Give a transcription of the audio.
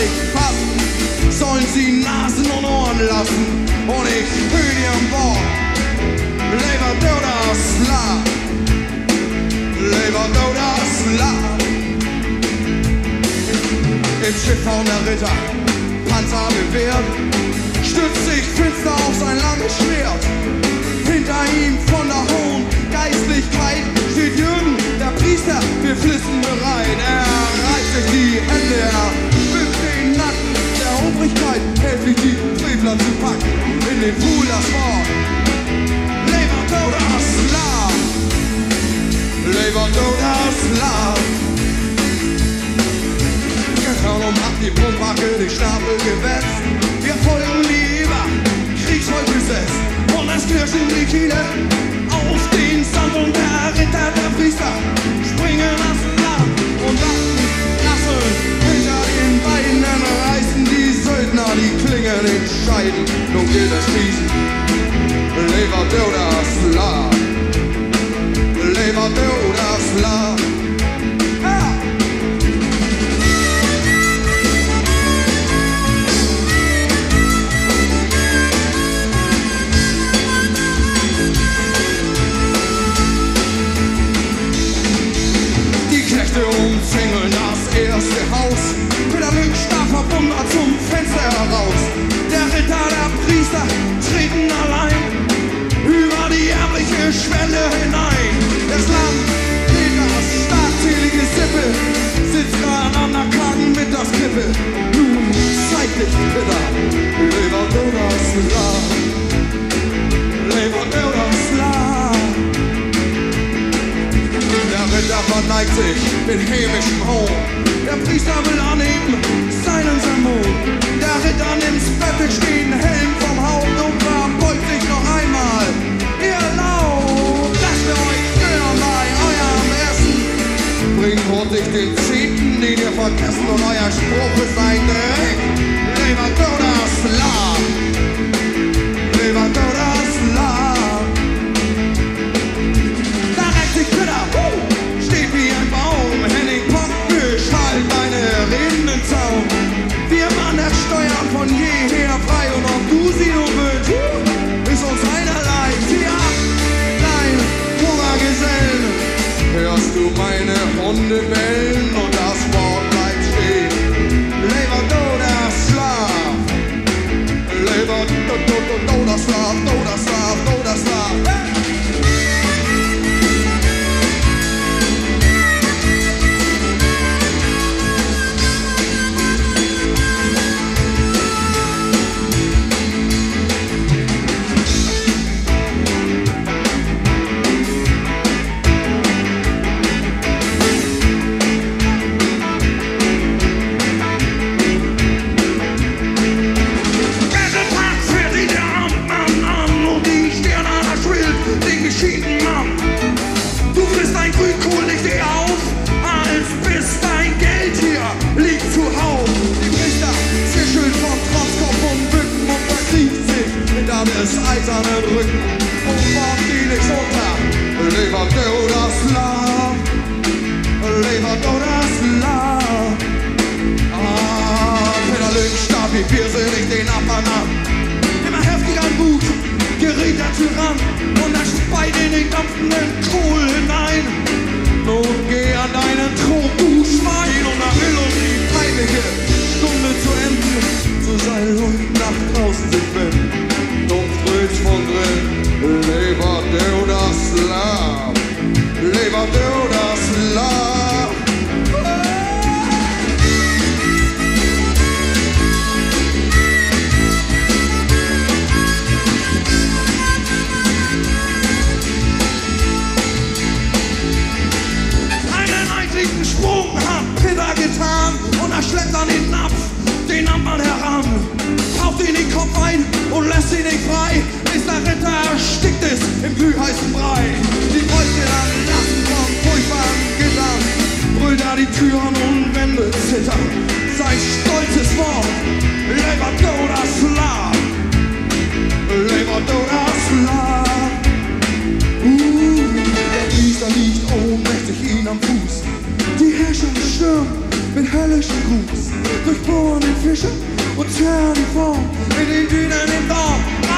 nicht passen, sollen sie Nasen und Ohren lassen. Und ich hüte ihren Wort, Leber Dodas La. Im Schiff von der Ritter, Panzer bewehrt, stützt sich finster auf sein langes Schwert. Hinter ihm von der hohen Geistlichkeit steht Jürgen, der Priester, wir flissen bereit. Er reißt sich die Hände, er wippt den Nacken der Obrigkeit, helft sich die Frevler zu packen. In den Fulers Wort, Leber Dodas La, Leber Dodas La. Gehirn um ab, die Pumpacke, die Stapel gewetzt, wir folgen lieber Kriegsvollgesetz. Und es knirschen die Kiele auf den Sand und der Ritter, der Priester springen lassen ab und wachten lassen. Hinter den Beinen reißen die Söldner die Klingen in Scheiden. Nun geht es schießen, Leber Dodas La, Leber Dodas La. Umzingeln das erste Haus, Pidder Lüng starr verwundert zum Fenster heraus. Der Ritter, der Priester treten allein über die erbliche Schwelle hinein. Das Land Peters starkzählige Sippe sitzt grad an der kargen Mittagskippe. Nun zeig dich, Pidder, Leber Dodas La, Leber Dodas La. Der Ritter verneigt sich mit hämischem Hohn, der Priester will anheben seinen Sermon. Der Ritter nimmt's fertig, stehen Helm vom Haupt und verbeugt sich noch einmal. Ihr erlaubt, dass wir euch stören bei eurem Essen. Bringt hurtig den Zehnten, den ihr vergessen, und euer Spruch ist ein Dreck. Leber Dodas La, Leber Dodas La. Da reckt sich Pidder, steht wie ein Baum, Henning Pock beschallt deine Reden im Zaum. Wir waren das Steuern von jeher frei, und ob du sie nun willst, ist uns einerlei. Zieh ab, dein Hungergesell, hörst du meine Hunde bellen und das Wort bleibt stehen. Leber Dodas La, Leber Dodas La, Dodas La, Dodas La. Des eisernen Rücken und warf die nicht runter. Leber Dodas La, Leber Dodas La. Pidder Lüng starb wie viersinnig den Abmann an. Immer heftiger an Wut geriet der Tyrann und er speit in den dampfenden Kohl hinein. Nun geh an deinen Thron, du Schwein, und er will uns die peinliche Stunde zu enden, so sei Lüng nach draußen sich wenden. Von drin, Leber Dodas La, Leber Dodas La. Einen einzigen Sprung hat Pidder getan und er schleppt an den Napf den Amtmann heran, taucht ihn den Kopf ein und lässt ihn nicht frei, bis der Ritter erstickt ist im glühheißen Brei. Die Bräute dann lassen vom furchtbaren Gittern, brüllt er die Türen und Wände zittern. Sein stolzes Wort, Leber Dodas La, Leber Dodas La. Der Priester liegt ohnmächtig ihn am Fuß, die Herrscher stürmen mit höllischem Gruß. Fische und hören die Form in den Dünen im Dorf.